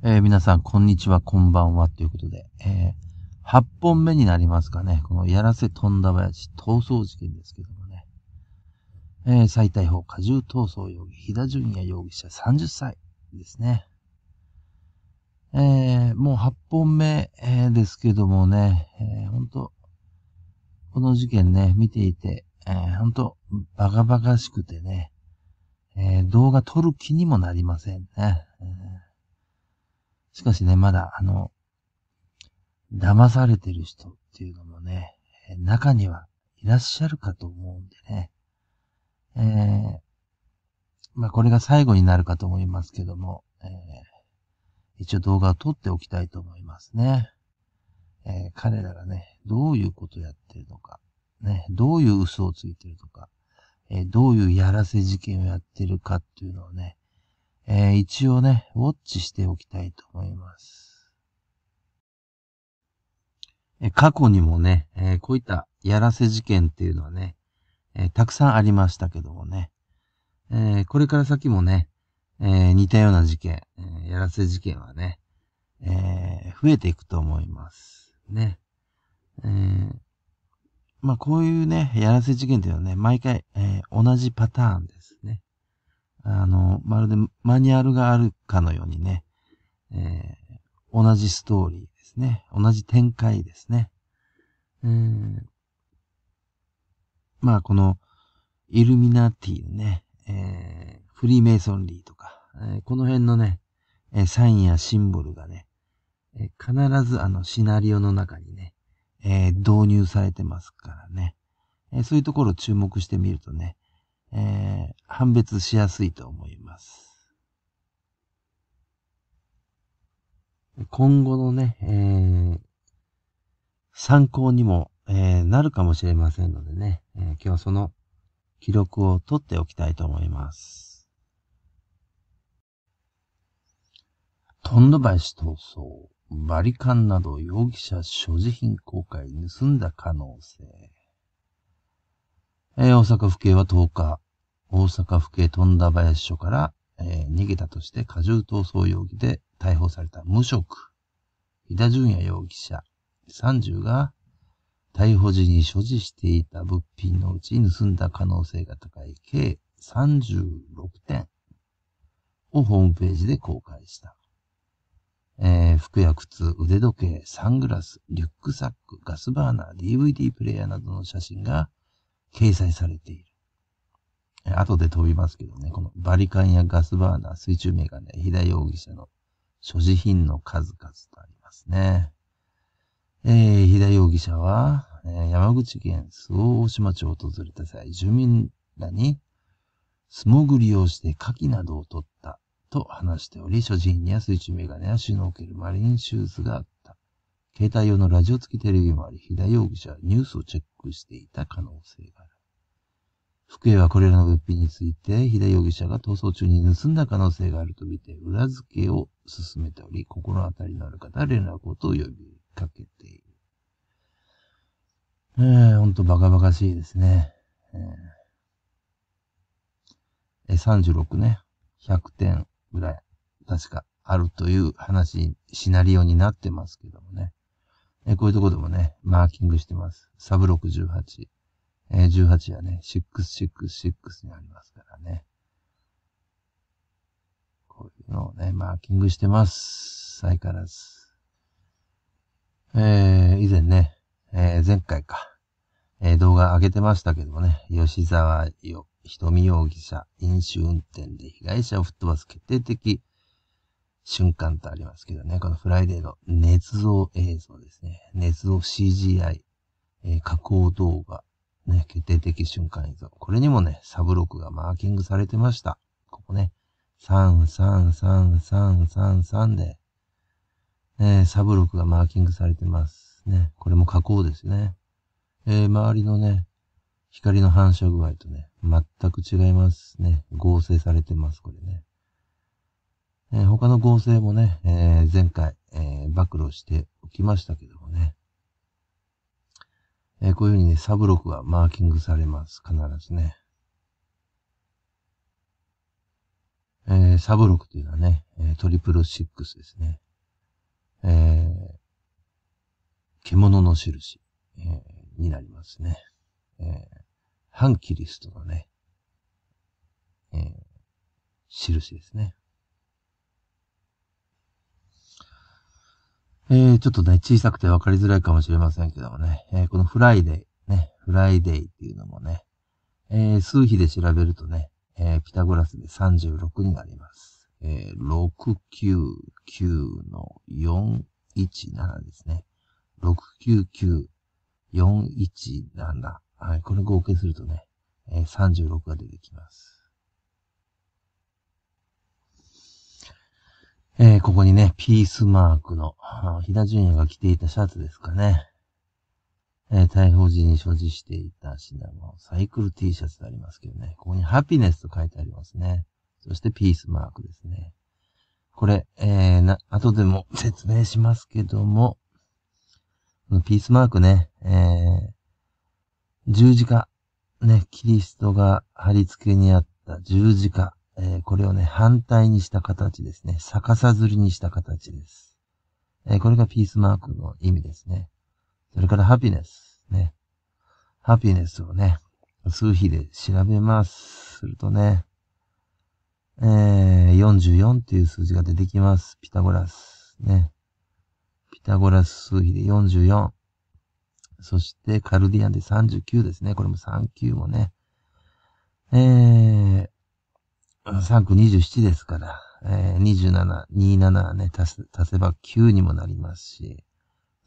皆さん、こんにちは、こんばんは、ということで、8本目になりますかね。この、やらせ富田林逃走事件ですけどもね。再逮捕、過重逃走容疑、飛田純也容疑者30歳ですね。もう8本目、ですけどもね、本当この事件ね、見ていて、本当バカバカしくてね、動画撮る気にもなりませんね。しかしね、まだ、騙されてる人っていうのもね、中にはいらっしゃるかと思うんでね。まあ、これが最後になるかと思いますけども、一応動画を撮っておきたいと思いますね。彼らがね、どういうことをやってるのか、ね、どういう嘘をついてるのか、どういうやらせ事件をやってるかっていうのをね、一応ね、ウォッチしておきたいと思います。過去にもね、こういったやらせ事件っていうのはね、たくさんありましたけどもね、これから先もね、似たような事件、やらせ事件はね、増えていくと思います。ね。まあ、こういうね、やらせ事件っていうのはね、毎回、同じパターンですね。まるでマニュアルがあるかのようにね、同じストーリーですね。同じ展開ですね。まあ、この、イルミナティね、フリーメイソンリーとか、この辺のね、サインやシンボルがね、必ずシナリオの中にね、導入されてますからね、そういうところを注目してみるとね、判別しやすいと思います。今後のね、参考にも、なるかもしれませんのでね、今日はその記録を取っておきたいと思います。富田林逃走、バリカンなど容疑者所持品公開、盗んだ可能性。大阪府警は10日、大阪府警富田林署から、逃げたとして過重逃走容疑で逮捕された無職、飛田純也容疑者30が、逮捕時に所持していた物品のうち盗んだ可能性が高い計36点をホームページで公開した。服や靴、腕時計、サングラス、リュックサック、ガスバーナー、DVD プレイヤーなどの写真が掲載されている。後で飛びますけどね、このバリカンやガスバーナー、水中メガネ、飛田容疑者の所持品の数々とありますね。飛田容疑者は、山口県周防大島町を訪れた際、住民らに素潜りをして牡蠣などを取ったと話しており、所持品には水中メガネやシュノーケル、マリンシューズがあった。携帯用のラジオ付きテレビもあり、飛田容疑者はニュースをチェックしていた可能性がある。府警はこれらの物品について、飛田容疑者が逃走中に盗んだ可能性があるとみて、裏付けを進めており、心当たりのある方は連絡をと呼びかけている。ほんとバカバカしいですね。36ね、100点ぐらい、確かあるという話、シナリオになってますけどもね。こういうとこでもね、マーキングしてます。サブ618。18はね、666にありますからね。こういうのをね、マーキングしてます。相変わらず。以前ね、前回か、動画上げてましたけどもね、吉沢瞳容疑者、飲酒運転で被害者を吹っ飛ばす決定的瞬間とありますけどね、このフライデーの捏造映像ですね。捏造 CGI、加工動画、ね、決定的瞬間映像。これにもね、サブ6がマーキングされてました。ここね、33333で、サブ6がマーキングされてます。ね、これも加工ですね。周りのね、光の反射具合とね、全く違いますね。合成されてます、これね。他の合成もね、前回、暴露しておきましたけどもね。こういうふうにね、サブ6はマーキングされます。必ずね。サブ6というのはね、トリプル6ですね。獣の印、になりますね。反キリストのね、印ですね。ちょっとね、小さくて分かりづらいかもしれませんけどもね、このフライデー、ね、フライデーっていうのもね、数比で調べるとね、ピタゴラスで36になります。699の417ですね。699、417。はい、これ合計するとね、36が出てきます。ここにね、ピースマークの、ヒダジュニアが着ていたシャツですかね。逮捕時に所持していた品のサイクル T シャツでありますけどね。ここにハピネスと書いてありますね。そしてピースマークですね。これ、後でも説明しますけども、ピースマークね、十字架、ね、キリストが貼り付けにあった十字架。これをね、反対にした形ですね。逆さずりにした形です。これがピースマークの意味ですね。それからハピネス。ね。ハピネスをね、数比で調べます。するとね、44という数字が出てきます。ピタゴラス。ね。ピタゴラス数比で44。そしてカルディアンで39ですね。これも39もね。3区27ですから、27、27ね、足せば9にもなりますし、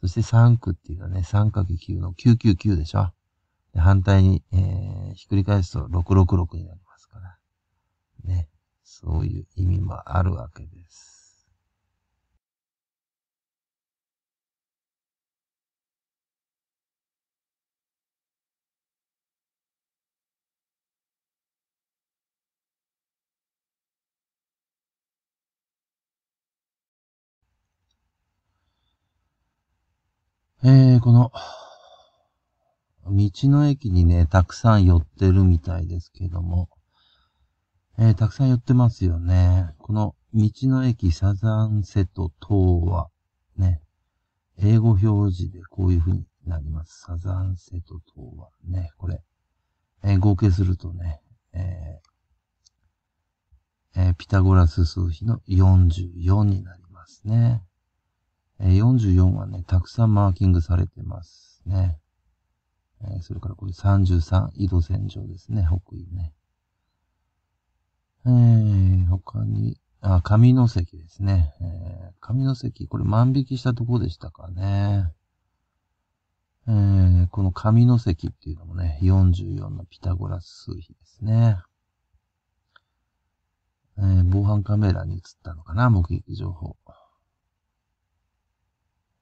そして3区っていうのはね、3×9 の999でしょ。で反対に、ひっくり返すと666になりますから。ね。そういう意味もあるわけです。この、道の駅にね、たくさん寄ってるみたいですけども、たくさん寄ってますよね。この、道の駅サザンセト島は、ね、英語表示でこういう風になります。サザンセト島は、ね、これ、合計するとね、ピタゴラス数比の44になりますね。44はね、たくさんマーキングされてますね。それからこれ33、緯度線上ですね、北緯ね。他に、上関ですね。上関、これ万引きしたとこでしたかね。この上関っていうのもね、44のピタゴラス数比ですね。防犯カメラに映ったのかな、目撃情報。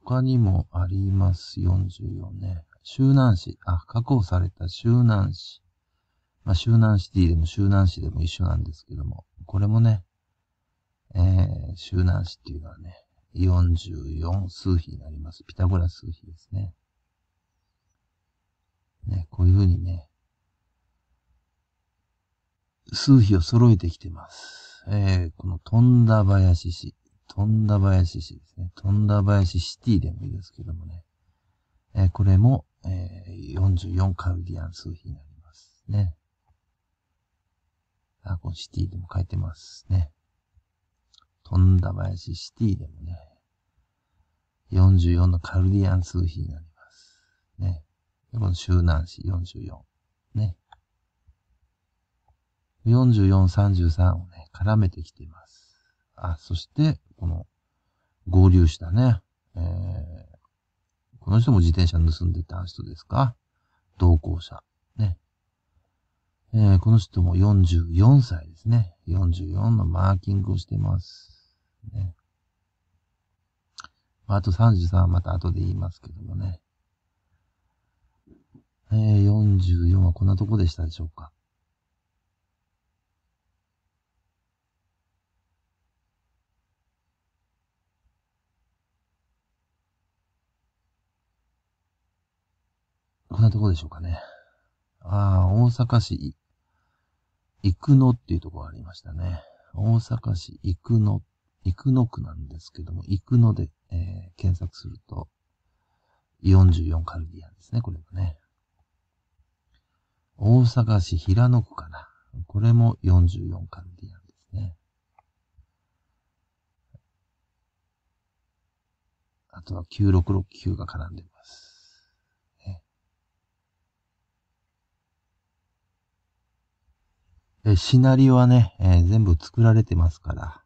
他にもあります。44ね。周南市。確保された周南市。まあ、周南シティでも周南市でも一緒なんですけども。これもね、周南市っていうのはね、44数比になります。ピタゴラス数比ですね。ね、こういうふうにね、数比を揃えてきてます。この富田林市。富田林市ですね。富田林シティでもいいですけどもね。これも、44カルディアン数比になりますね。このシティでも書いてますね。富田林シティでもね、44のカルディアン数比になります。ね。この周南市44。ね。44、33をね、絡めてきています。そして、この、合流したね、この人も自転車盗んでた人ですか？同行者。ね。この人も44歳ですね。44のマーキングをしてます。ね。あと33はまた後で言いますけどもね。44はこんなとこでしたでしょうか。こんなところでしょうかね。大阪市生野っていうところがありましたね。大阪市生野区なんですけども、生野で、検索すると、44カルディアンですね、これもね。大阪市平野区かな。これも44カルディアンですね。あとは9669が絡んでいます。ね、シナリオはね、全部作られてますから。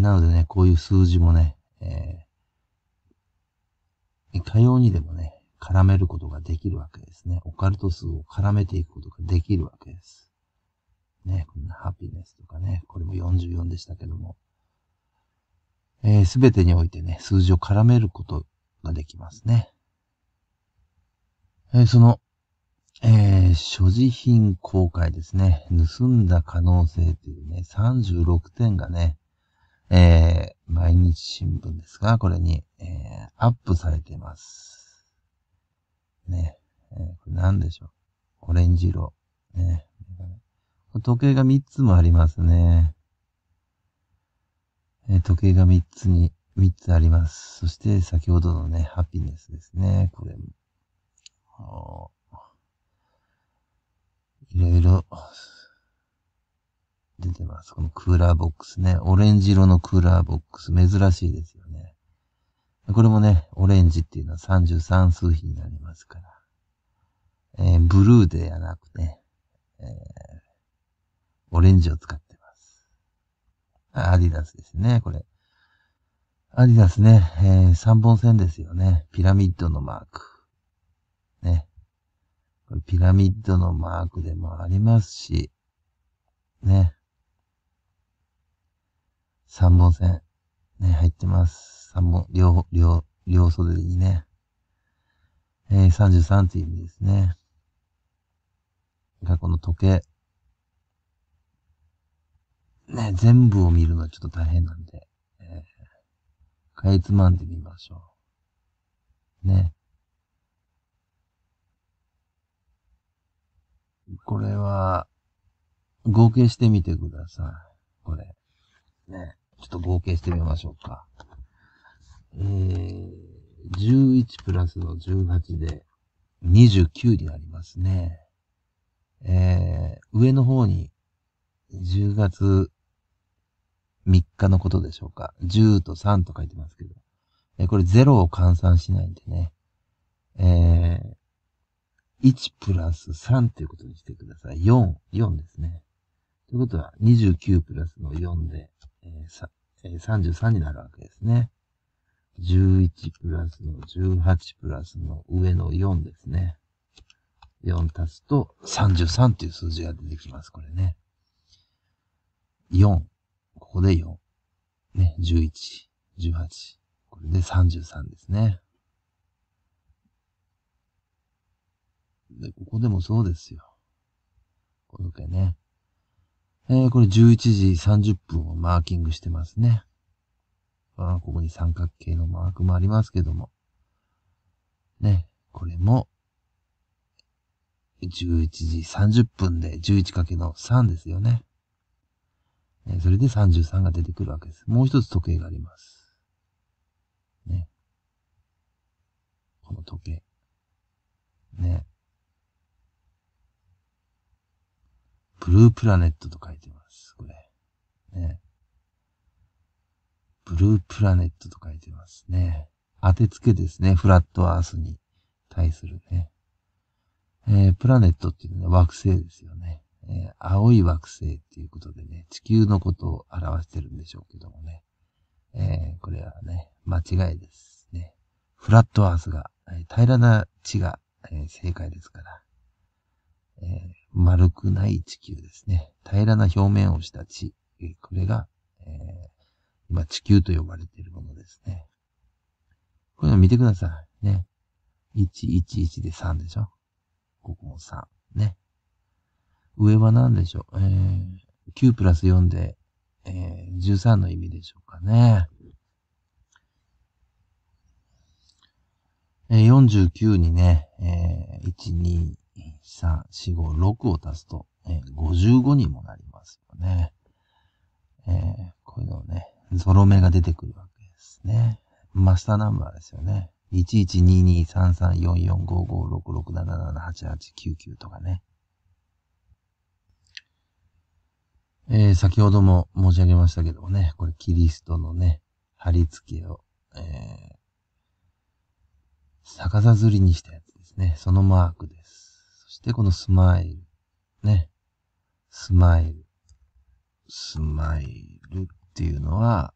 なのでね、こういう数字もね、いかようにでもね、絡めることができるわけですね。オカルト数を絡めていくことができるわけです。ね、こんなハピネスとかね、これも44でしたけども。すべてにおいてね、数字を絡めることができますね。その、所持品公開ですね。盗んだ可能性というね、36点がね、毎日新聞ですが、これに、アップされています。ね、これ何でしょう。オレンジ色。ね、時計が3つもありますね。時計が3つあります。そして先ほどのね、ハピネスですね。これも。いろいろ出てます。このクーラーボックスね。オレンジ色のクーラーボックス。珍しいですよね。これもね、オレンジっていうのは33数比になりますから。ブルーではなくて、オレンジを使って。アディダスですね、これ。アディダスね、3本線ですよね。ピラミッドのマーク。ね。これピラミッドのマークでもありますし、ね。3本線。ね、入ってます。3本、両袖にね。33という意味ですね。が、この時計。ね、全部を見るのはちょっと大変なんで、かいつまんでみましょう。ね。これは、合計してみてください。これ。ね。ちょっと合計してみましょうか。11プラスの18で29になりますね。上の方に10月3日のことでしょうか。10と3と書いてますけど。これ0を換算しないんでね。1プラス3ということにしてください。4ですね。ということは29プラスの4で、33になるわけですね。11プラスの18プラスの上の4ですね。4足すと33という数字が出てきます。これね。4。ここで4。ね、11、18。これで33ですね。で、ここでもそうですよ。この時計ね。これ11時30分をマーキングしてますね。ここに三角形のマークもありますけども。ね、これも、11時30分で 11× の3ですよね。それで33が出てくるわけです。もう一つ時計があります。ね。この時計。ね。ブループラネットと書いてます。これ。ね。ブループラネットと書いてますね。当てつけですね。フラットアースに対するね。プラネットっていうのは惑星ですよね。青い惑星っていうことでね、地球のことを表してるんでしょうけどもね。これはね、間違いですね。フラットアースが、平らな地が、正解ですから、丸くない地球ですね。平らな表面をした地、これが、今地球と呼ばれているものですね。これを見てください。ね。111で3でしょ。ここも3。ね。上は何でしょう、9プラス4で、13の意味でしょうかね。49にね、1、2、3、4、5、6を足すと、55にもなりますよね。こういうのをね、ゾロ目が出てくるわけですね。マスターナンバーですよね。112233445566778899とかね。先ほども申し上げましたけどもね、これキリストのね、貼り付けを、逆さずりにしたやつですね。そのマークです。そしてこのスマイル。ね。スマイル。スマイルっていうのは、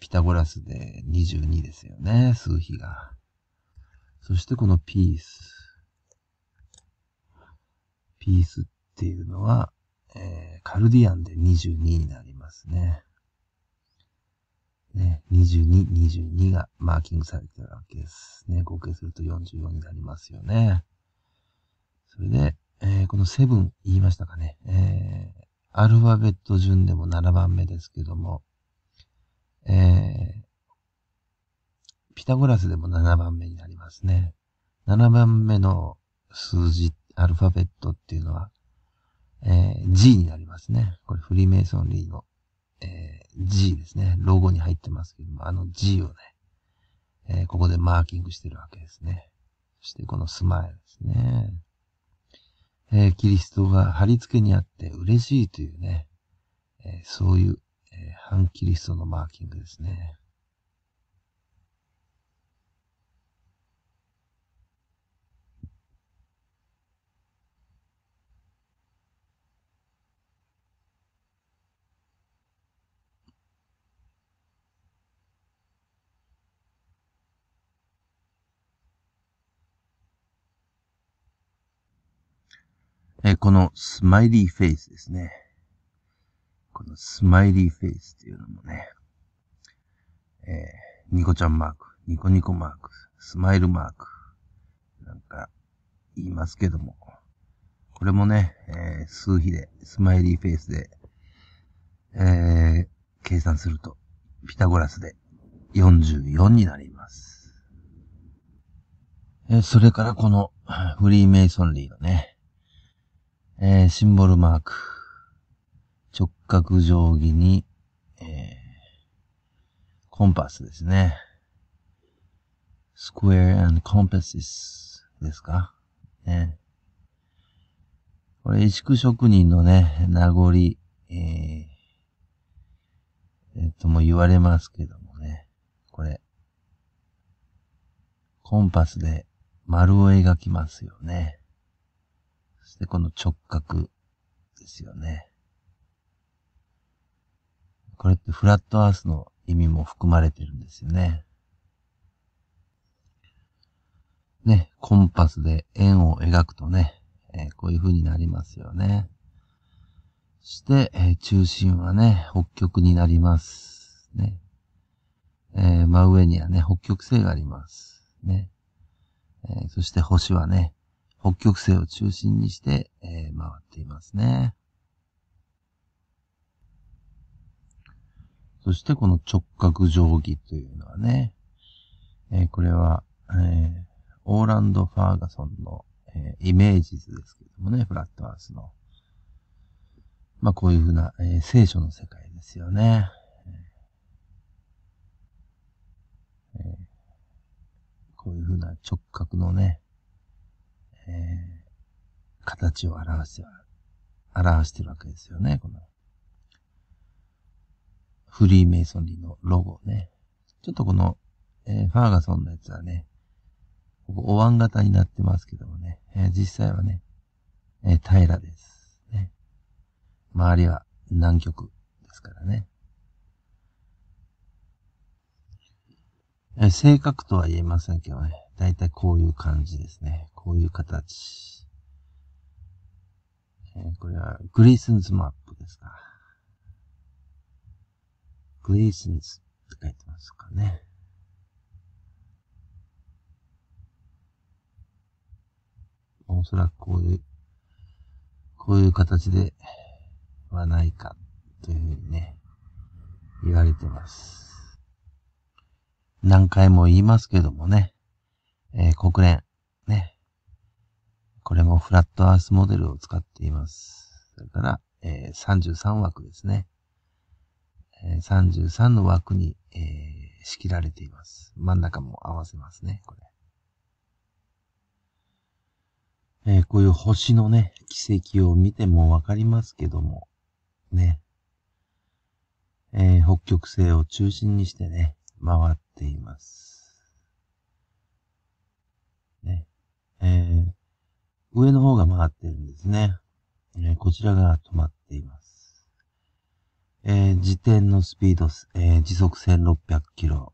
ピタゴラスで22ですよね。数比が。そしてこのピース。ピースっていうのは、カルディアンで22になりますね。ね、22、22がマーキングされてるわけです。ね、合計すると44になりますよね。それで、この7言いましたかね。アルファベット順でも7番目ですけども、ピタゴラスでも7番目になりますね。7番目の数字、アルファベットっていうのは、G になりますね。これフリーメイソンリーの、G ですね。ロゴに入ってますけども、あの G をね、ここでマーキングしてるわけですね。そしてこのスマイルですね。キリストが貼り付けにあって嬉しいというね、そういう、反キリストのマーキングですね。このスマイリーフェイスですね。このスマイリーフェイスっていうのもね、ニコちゃんマーク、ニコニコマーク、スマイルマーク、なんか言いますけども、これもね、数比で、スマイリーフェイスで、計算すると、ピタゴラスで44になります。それからこのフリーメイソンリーのね、シンボルマーク。直角定規に、コンパスですね。square and compasses ですかね。これ、石工職人のね、名残、とも言われますけどもね。これ、コンパスで丸を描きますよね。そしてこの直角ですよね。これってフラットアースの意味も含まれてるんですよね。ね、コンパスで円を描くとね、こういう風になりますよね。そして、中心はね、北極になります。ね。真上にはね、北極星があります。ね。そして星はね、北極星を中心にして、回っていますね。そしてこの直角定規というのはね、これは、オーランド・ファーガソンの、イメージ図ですけどもね、フラットアースの。まあこういうふうな、聖書の世界ですよね。こういうふうな直角のね、形を表してるわけですよね。このフリーメイソンリーのロゴね。ちょっとこの、ファーガソンのやつはね、ここお椀型になってますけどもね、実際はね、平らです、ね。周りは南極ですからね。正確とは言えませんけどね、だいたいこういう感じですね。こういう形。これは Gleason's Map ですか。Gleason's って書いてますかね。おそらくこういう形ではないかというふうにね、言われてます。何回も言いますけどもね、国連、ね。これもフラットアースモデルを使っています。それから、33枠ですね。33の枠に、仕切られています。真ん中も合わせますね、これ。こういう星のね、軌跡を見てもわかりますけども、ね。北極星を中心にしてね、回っています。ね。上の方が回ってるんですね。こちらが止まっています。自転のスピード、時速1600キロ、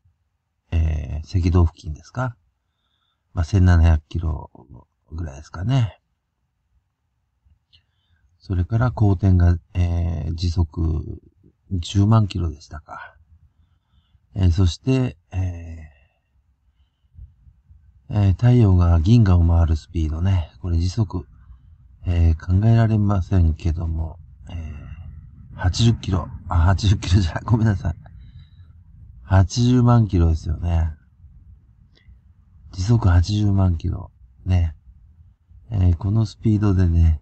赤道付近ですか？まあ、1700キロぐらいですかね。それから公転が、時速10万キロでしたか。そして、太陽が銀河を回るスピードね。これ時速、考えられませんけども、80キロ。あ、80キロじゃ、ごめんなさい。80万キロですよね。時速80万キロ。ね。このスピードでね、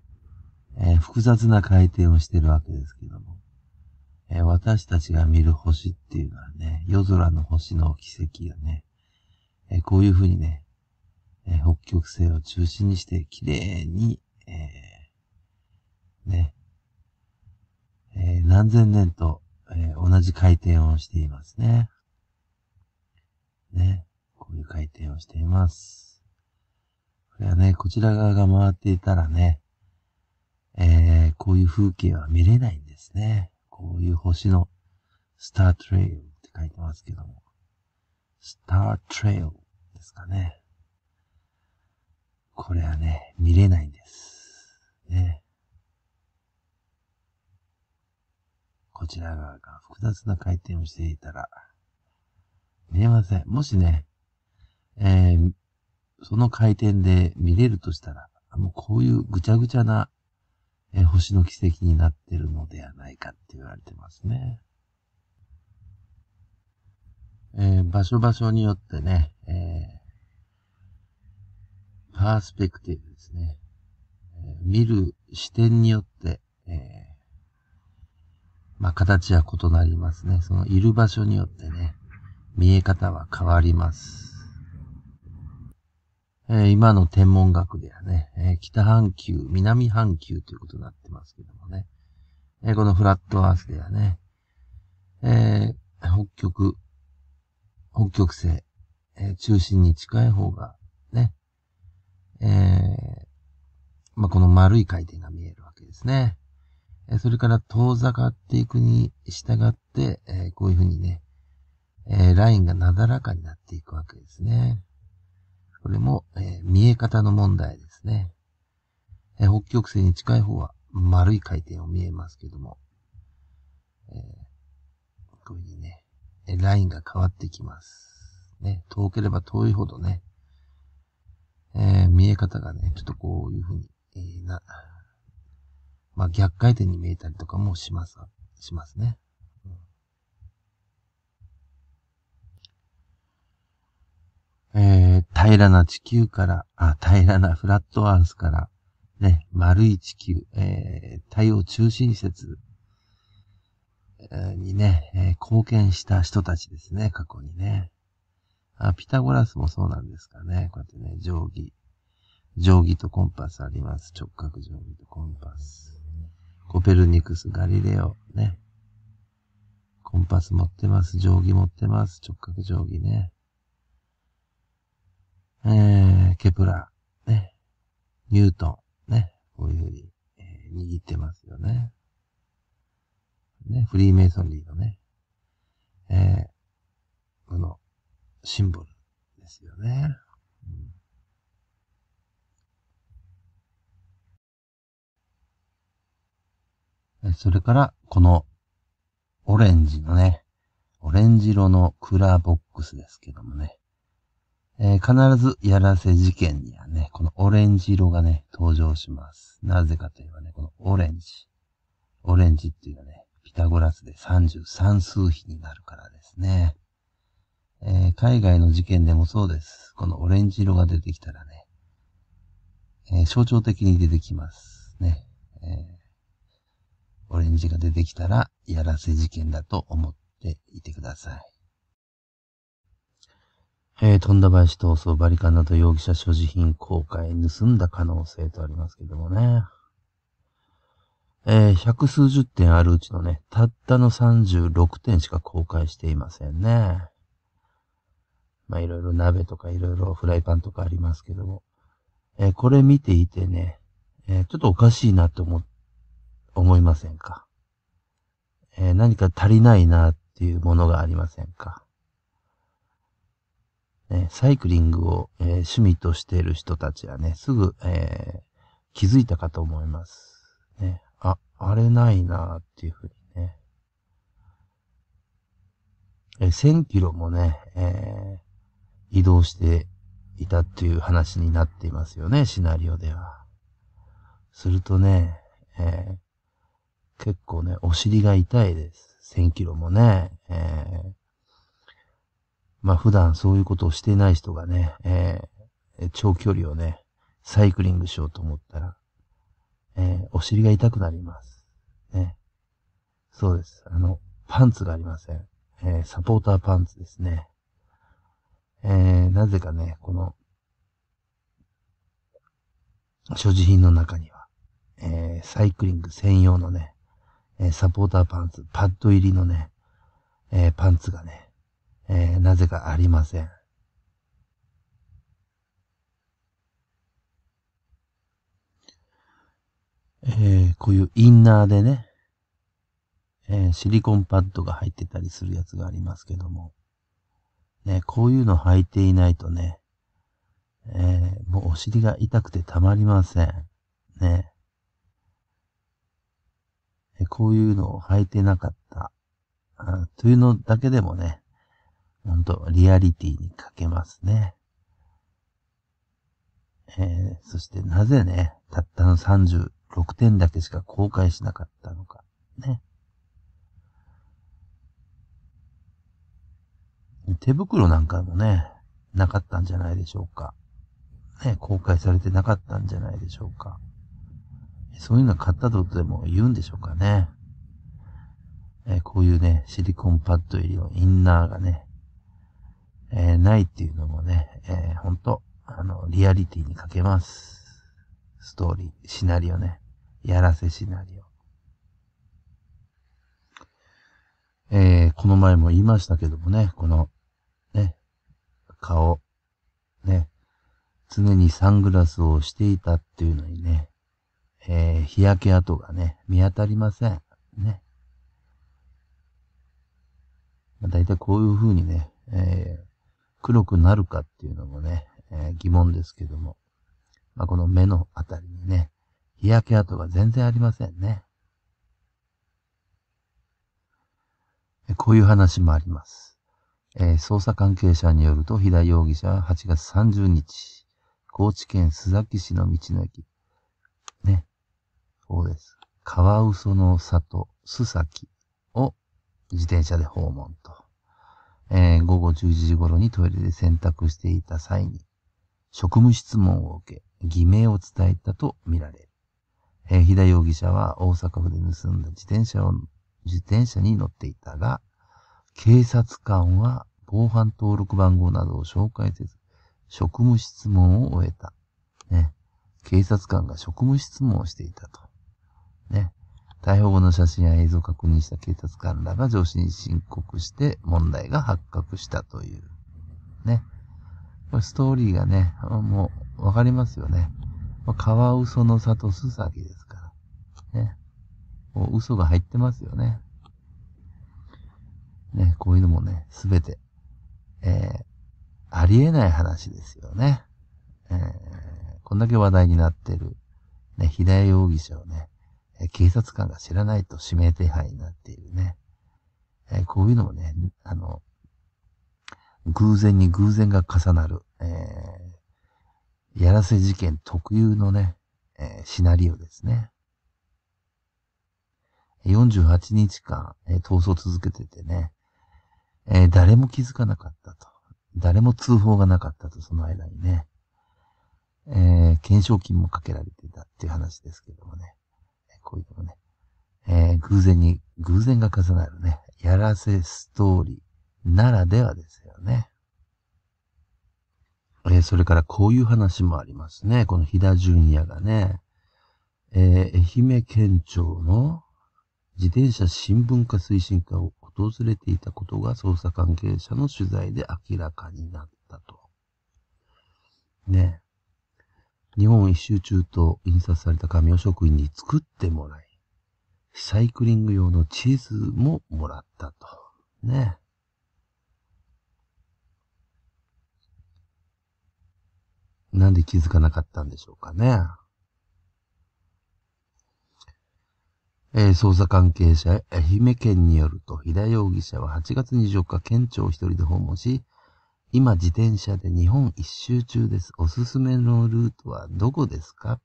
複雑な回転をしてるわけですけども、私たちが見る星っていうのはね、夜空の星の軌跡がね、こういう風にね、北極星を中心にして綺麗に、ね、何千年と、同じ回転をしていますね。ね、こういう回転をしています。これはね、こちら側が回っていたらね、こういう風景は見れないんですね。こういう星のスタートレイルって書いてますけども。スタートレイルですかね。これはね、見れないんです。ね。こちら側が複雑な回転をしていたら、見えません。もしね、その回転で見れるとしたら、もうこういうぐちゃぐちゃな星の軌跡になってるのではないかって言われてますね。場所場所によってね、パースペクティブですね。見る視点によって、まあ、形は異なりますね。そのいる場所によってね、見え方は変わります。今の天文学ではね、北半球、南半球ということになってますけどもね。このフラットアースではね、北極星、中心に近い方がね、まあ、この丸い回転が見えるわけですね。それから遠ざかっていくに従って、こういうふうにね、ラインがなだらかになっていくわけですね。これも、見え方の問題ですね。北極星に近い方は丸い回転を見えますけども、こういうふうにね、ラインが変わってきます。ね、遠ければ遠いほどね、見え方がね、ちょっとこういうふうに、まあ、逆回転に見えたりとかもしますね。平らな地球から、平らなフラットアースから、ね、丸い地球、太陽中心説にね、貢献した人たちですね、過去にね。ピタゴラスもそうなんですかね。こうやってね、定規とコンパスあります。直角定規とコンパス。コペルニクス、ガリレオ、ね。コンパス持ってます。定規持ってます。直角定規ね。ケプラー、ね、ニュートン、ね、こういうふうに、握ってますよね。ね、フリーメイソンリーのね、このシンボルですよね。それから、このオレンジのね、オレンジ色のクーラーボックスですけどもね、必ずやらせ事件にはね、このオレンジ色がね、登場します。なぜかといえばね、このオレンジ。オレンジっていうのはね、ピタゴラスで33数比になるからですね。海外の事件でもそうです。このオレンジ色が出てきたらね、象徴的に出てきますね。オレンジが出てきたらやらせ事件だと思っでいてください。富田林逃走、バリカンなど容疑者所持品公開、盗んだ可能性とありますけどもね。百数十点あるうちのね、たったの36点しか公開していませんね。まあいろいろ鍋とかいろいろフライパンとかありますけども。これ見ていてね、ちょっとおかしいなと思いませんか？何か足りないなっていうものがありませんか？サイクリングを、趣味としている人たちはね、すぐ、気づいたかと思います。ね、あれないなーっていうふうにね。1000キロもね、移動していたっていう話になっていますよね、シナリオでは。するとね、結構ね、お尻が痛いです。1000キロもね、まあ普段そういうことをしていない人がね、長距離をね、サイクリングしようと思ったら、お尻が痛くなります。ね。そうです。パンツがありません。サポーターパンツですね。なぜかね、この、所持品の中には、サイクリング専用のね、サポーターパンツ、パッド入りのね、パンツがね、なぜかありません。こういうインナーでね、シリコンパッドが入ってたりするやつがありますけども、ね、こういうの履いていないとね、もうお尻が痛くてたまりません。ね。こういうのを履いてなかった。というのだけでもね、ほんと、リアリティに欠けますね。そしてなぜね、たったの36点だけしか公開しなかったのか。ね。手袋なんかもね、なかったんじゃないでしょうか。ね、公開されてなかったんじゃないでしょうか。そういうの買ったとでも言うんでしょうかね。こういうね、シリコンパッド入りのインナーがね、ないっていうのもね、ほんと、リアリティに欠けます。ストーリー、シナリオね。やらせシナリオ。この前も言いましたけどもね、この、ね、顔、ね、常にサングラスをしていたっていうのにね、日焼け跡がね、見当たりません。ね。だいたいこういう風にね、黒くなるかっていうのもね、疑問ですけども。まあ、この目のあたりにね、日焼け跡が全然ありませんね。こういう話もあります。捜査関係者によると、飛田容疑者は8月30日、高知県須崎市の道の駅。ね。そうです。カワウソの里、須崎を自転車で訪問と。午後11時頃にトイレで洗濯していた際に、職務質問を受け、偽名を伝えたとみられる。飛田容疑者は大阪府で盗んだ自転車に乗っていたが、警察官は防犯登録番号などを紹介せず、職務質問を終えた。ね。警察官が職務質問をしていたと。ね。逮捕後の写真や映像を確認した警察官らが上司に申告して問題が発覚したという。ね。これストーリーがね、もうわかりますよね。カワウソの里須崎ですから。ね。もう嘘が入ってますよね。ね、こういうのもね、すべて、ありえない話ですよね。こんだけ話題になってる、ね、飛田容疑者をね、警察官が知らないと指名手配になっているね。こういうのもね、偶然に偶然が重なる、やらせ事件特有のね、シナリオですね。48日間、逃走続けててね、誰も気づかなかったと。誰も通報がなかったと、その間にね。懸賞金もかけられていたっていう話ですけどもね。こういうのもね、偶然が重なるね、やらせストーリーならではですよね。それからこういう話もありますね。この飛田純也がね、愛媛県庁の自転車新聞化推進課を訪れていたことが捜査関係者の取材で明らかになったと。ね。日本一周中と印刷された紙を職員に作ってもらい、サイクリング用の地図ももらったと。ね。なんで気づかなかったんでしょうかね。捜査関係者、愛媛県によると、飛田容疑者は8月24日、県庁を一人で訪問し、今自転車で日本一周中です。おすすめのルートはどこですか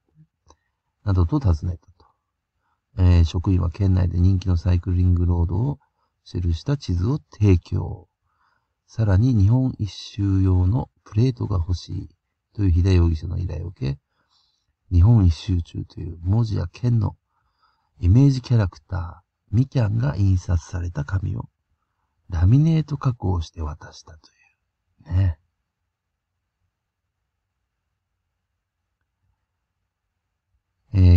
などと尋ねたと。職員は県内で人気のサイクリングロードを記した地図を提供。さらに日本一周用のプレートが欲しいという飛田容疑者の依頼を受け、日本一周中という文字や県のイメージキャラクター、みきゃんが印刷された紙をラミネート加工して渡したという。ね。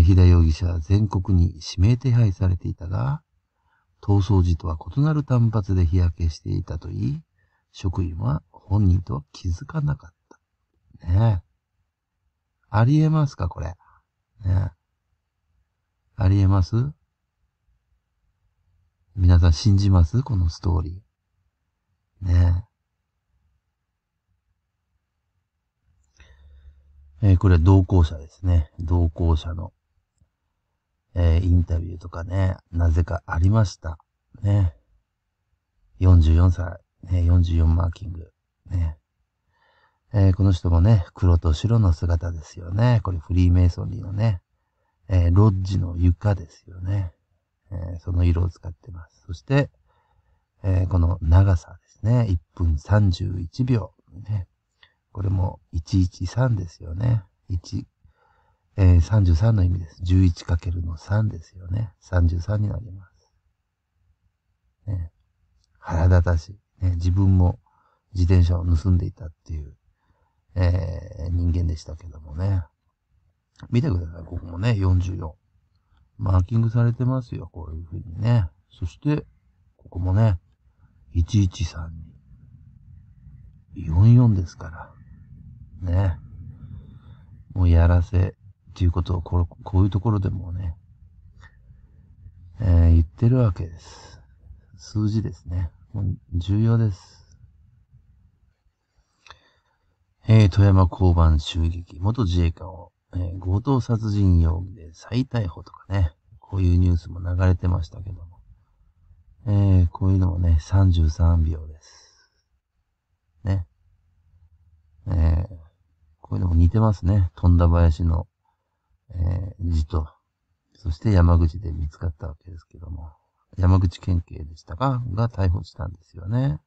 飛田容疑者は全国に指名手配されていたが、逃走時とは異なる短髪で日焼けしていたといい、職員は本人とは気づかなかった。ね。ありえますか、これ。ね。ありえます？皆さん信じます？このストーリー。ねえ。これは同行者ですね。同行者の、インタビューとかね、なぜかありました。ね。44歳、ね、44マーキング。ね。この人もね、黒と白の姿ですよね。これフリーメイソンリーのね。ロッジの床ですよね。その色を使ってます。そして、この長さですね。1分31秒、ね。これも113ですよね。33の意味です。11× の3ですよね。33になります。ね、腹立たしい、ね。自分も自転車を盗んでいたっていう、人間でしたけどもね。見てください。ここもね、44。マーキングされてますよ。こういう風にね。そして、ここもね、113に。44ですから。ね。もうやらせっていうことをこういうところでもね、言ってるわけです。数字ですね。もう重要です。富山交番襲撃。元自衛官を。強盗殺人容疑で再逮捕とかね、こういうニュースも流れてましたけども、こういうのもね、33秒です。ね。こういうのも似てますね。富田林の、字と、そして山口で見つかったわけですけども、山口県警でしたかが逮捕したんですよね。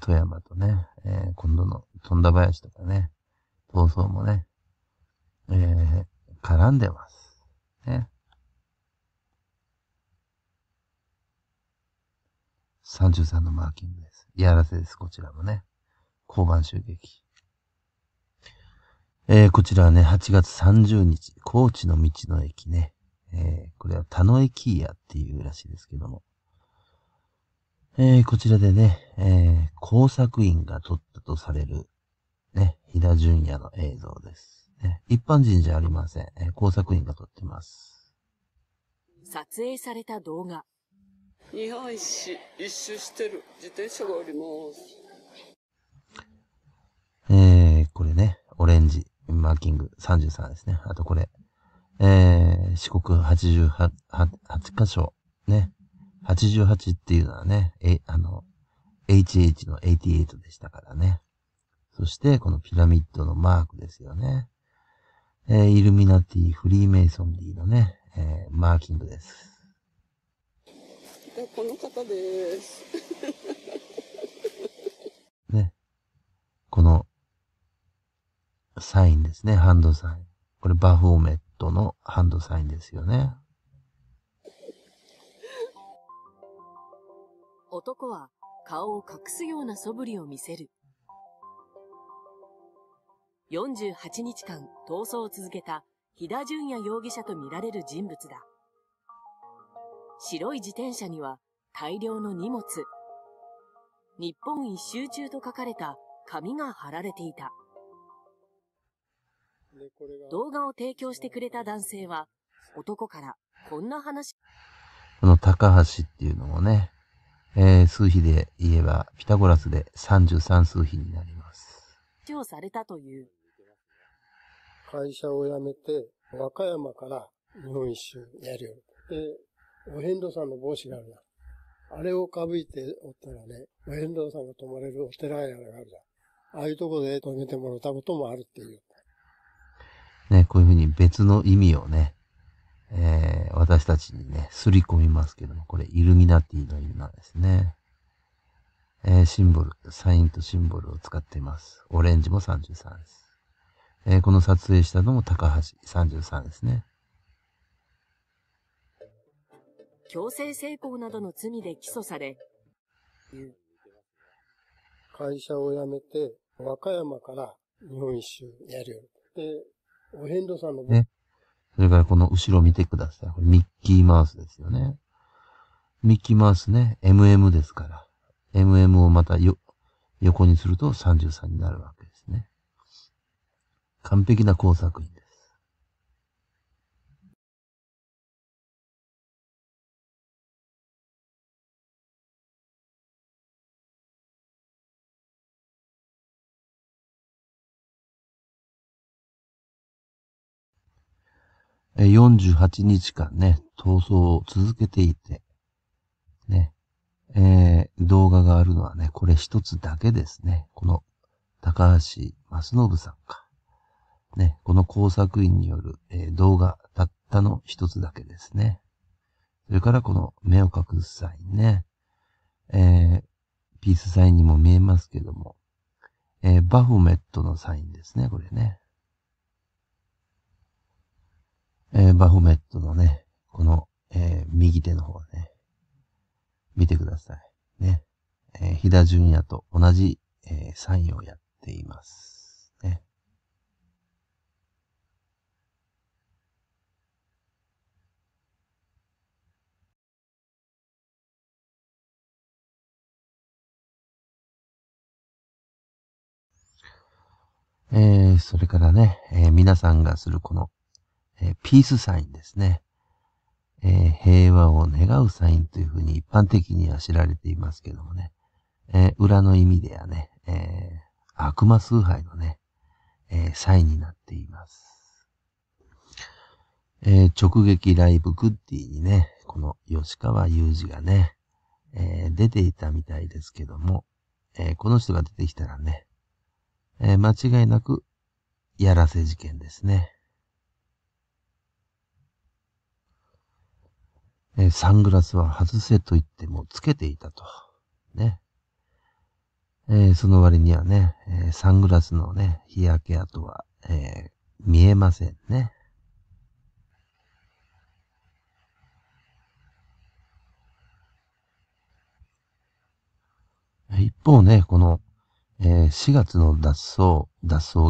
富山とね、今度の富田林とかね、逃走もね、絡んでます。ね。33のマーキングです。やらせです、こちらもね。交番襲撃。こちらはね、8月30日、高知の道の駅ね。これは田野駅屋っていうらしいですけども。こちらでね、工作員が撮ったとされる、ね、飛田純也の映像です。一般人じゃありません。工作員が撮ってます。撮影された動画。日本一周してる自転車がおります。これね、オレンジ、マーキング33ですね。あとこれ、四国88箇所、ね。88っていうのはね、HH の88でしたからね。そして、このピラミッドのマークですよね。イルミナティ、フリーメイソンリーのね、マーキングです。この方です。ね。この、サインですね、ハンドサイン。これバフォメットのハンドサインですよね。男は顔を隠すような素振りを見せる。48日間逃走を続けた飛田純也容疑者とみられる人物だ。白い自転車には大量の荷物。日本一周中と書かれた紙が貼られていた。動画を提供してくれた男性は男からこんな話。高橋っていうのもね、数比で言えばピタゴラスで33数比になります。をされたという。会社を辞めて和歌山から日本一周やるよ。で、お遍路さんの帽子があるな。あれをかぶいておったらね、お遍路さんが泊まれるお寺やらがあるじゃん。ああいうとこで泊めてもらったこともあるっていう。ね、こういうふうに別の意味をね、私たちにね、すり込みますけども、これ、イルミナティの意味なんですね。シンボル、サインとシンボルを使っています。オレンジも33です。この撮影したのも高橋、33ですね。強制性交などの罪で起訴され、会社を辞めて、和歌山から日本一周やるよ。で、お遍路さんのね、それからこの後ろ見てください。これミッキーマウスですよね。ミッキーマウスね、MM ですから。MM をまた横にすると33になるわけですね。完璧な工作品です。48日間ね、逃走を続けていて、ね、動画があるのはね、これ一つだけですね。この、高橋正信さんか。ね、この工作員による、動画たったの一つだけですね。それからこの目を隠すサインね、ピースサインにも見えますけども、バフォメットのサインですね、これね。バフォメットのね、この、右手の方ね、見てください。ね。飛田純也と同じ、サインをやっています。ね。それからね、皆さんがするこの、ピースサインですね、平和を願うサインというふうに一般的には知られていますけどもね。裏の意味ではね、悪魔崇拝のね、サインになっています。直撃ライブグッディにね、この吉川祐二がね、出ていたみたいですけども、この人が出てきたらね、間違いなくやらせ事件ですね。サングラスは外せと言ってもつけていたと。ね。その割にはね、サングラスのね、日焼け跡は、見えませんね。一方ね、この、4月の脱走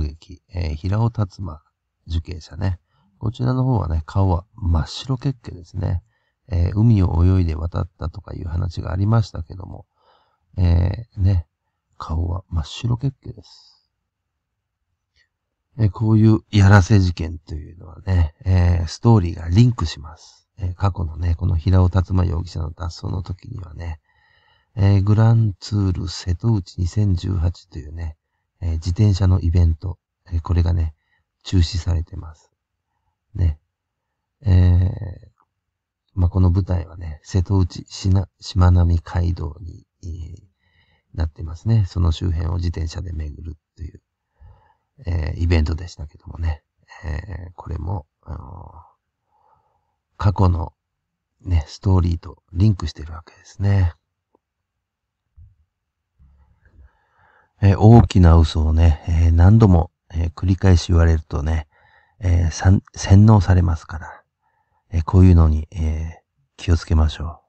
劇、平尾達馬受刑者ね。こちらの方はね、顔は真っ白血形ですね。海を泳いで渡ったとかいう話がありましたけども、ね、顔は真っ白血形です。こういうやらせ事件というのはね、ストーリーがリンクします。過去のね、この平尾達馬容疑者の脱走の時にはね、グランツール瀬戸内2018というね、自転車のイベント、これがね、中止されてます。ね。まあ、この舞台はね、瀬戸内しまなみ海道に、なってますね。その周辺を自転車で巡るという、イベントでしたけどもね。これも、過去のね、ストーリーとリンクしてるわけですね。大きな嘘をね、何度も、繰り返し言われるとね、洗脳されますから。こういうのに、気をつけましょう。